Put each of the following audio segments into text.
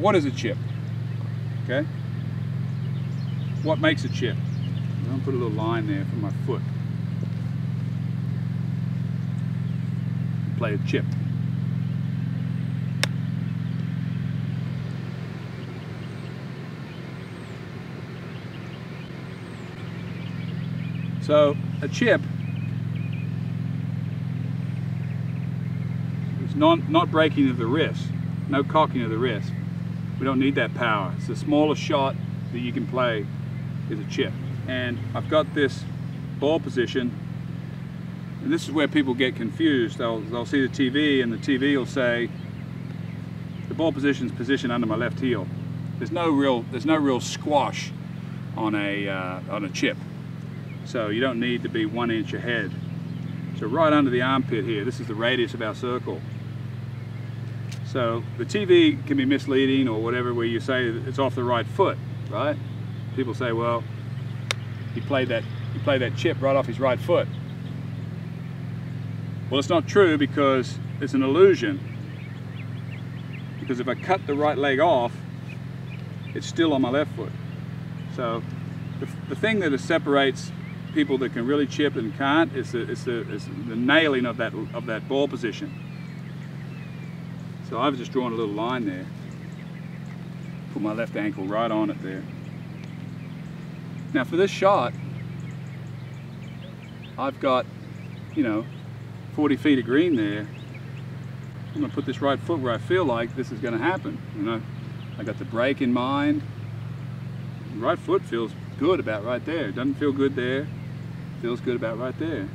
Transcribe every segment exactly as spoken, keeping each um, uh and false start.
what is a chip? Okay. What makes a chip? I'm gonna put a little line there for my foot. Play a chip. So a chip is not, not breaking of the wrist, no cocking of the wrist. We don't need that power. It's the smallest shot that you can play is a chip. And I've got this ball position, and this is where people get confused. They'll, they'll see the T V and the T V will say, the ball position is positioned under my left heel. There's no real, there's no real squash on a, uh, on a chip. So you don't need to be one inch ahead. So right under the armpit here, this is the radius of our circle. So the T V can be misleading or whatever, where you say it's off the right foot, right? People say, well, he played that, he played that chip right off his right foot. Well, it's not true, because it's an illusion. Because if I cut the right leg off, it's still on my left foot. So the, the thing that separates people that can really chip and can't is the, is the, is the nailing of that, of that ball position. So I've just drawn a little line there. Put my left ankle right on it there. Now for this shot, I've got, you know, forty feet of green there. I'm gonna put this right foot where I feel like this is gonna happen. You know, I got the break in mind. Right foot feels good about right there. It doesn't feel good there. Feels good about right there.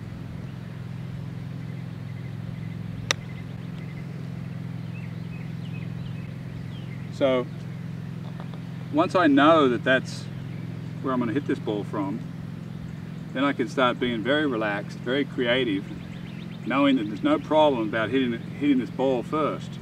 So once I know that that's where I'm going to hit this ball from, then I can start being very relaxed, very creative, knowing that there's no problem about hitting, hitting this ball first.